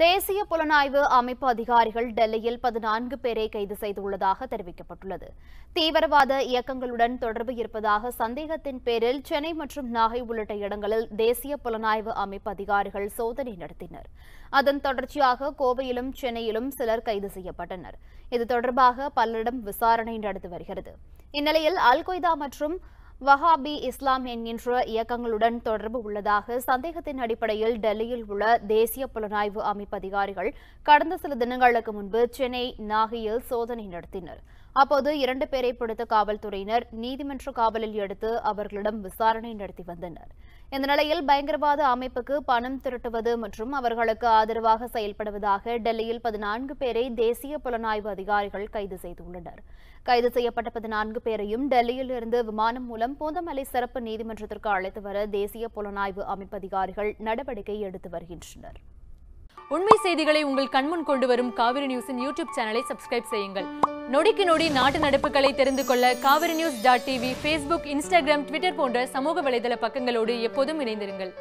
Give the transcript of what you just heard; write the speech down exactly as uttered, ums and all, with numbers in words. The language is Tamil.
தேசிய புலனாய்வு அமைப்பு அதிகாரிகள் டெல்லியில் பதினான்கு பேரை கைது செய்துள்ளதாக தெரிவிக்கப்பட்டுள்ளது. தீவிரவாத இயக்கங்களுடன் தொடர்பு இருப்பதாக சந்தேகத்தின் பேரில் சென்னை மற்றும் நாகை உள்ளிட்ட இடங்களில் தேசிய புலனாய்வு அமைப்பு அதிகாரிகள் சோதனை நடத்தினர். அதன் தொடர்ச்சியாக கோவையிலும் சென்னையிலும் சிலர் கைது செய்யப்பட்டனர். இது தொடர்பாக பலரிடம் விசாரணை நடத்தி வருகிறது. இந்நிலையில் அல்கொய்தா மற்றும் வஹாபி இஸ்லாம் என்கின்ற இயக்கங்களுடன் தொடர்பு உள்ளதாக சந்தேகத்தின் அடிப்படையில் டெல்லியில் உள்ள தேசிய புலனாய்வு அமைப்பு அதிகாரிகள் கடந்த சில தினங்களுக்கு முன்பு சென்னை, நாகையில் சோதனை நடத்தினர். அப்போது இரண்டு பேரை பிடித்த காவல்துறையினர் நீதிமன்ற காவலில் எடுத்து அவர்களிடம் விசாரணை நடத்தி வந்தனர். இந்த நிலையில் பயங்கரவாத அமைப்புக்கு பணம் திரட்டுவது மற்றும் அவர்களுக்கு ஆதரவாக செயல்படுவதாக டெல்லியில் பதினான்கு பேரை தேசிய புலனாய்வு அதிகாரிகள் கைது செய்துள்ளனர். கைது செய்யப்பட்ட பதினான்கு பேரையும் டெல்லியில் இருந்து விமானம் மூலம் பூந்தமலை சிறப்பு நீதிமன்றத்திற்கு அழைத்து வர தேசிய புலனாய்வு அமைப்பு அதிகாரிகள் நடவடிக்கை எடுத்து வருகின்றனர். உண்மை செய்திகளை உங்கள் கண்முன் கொண்டு வரும் காவிரி நியூஸின் யூடியூப் சேனலை சப்ஸ்கிரைப் செய்யுங்கள். நொடிக்கு நொடி நாட்டு நடப்புகளை தெரிந்து கொள்ள Kaveri news dot TV, Facebook, Instagram, Twitter போன்ற சமூக வலைதள பக்கங்களோடு எப்போதும் இணைந்திருங்கள்.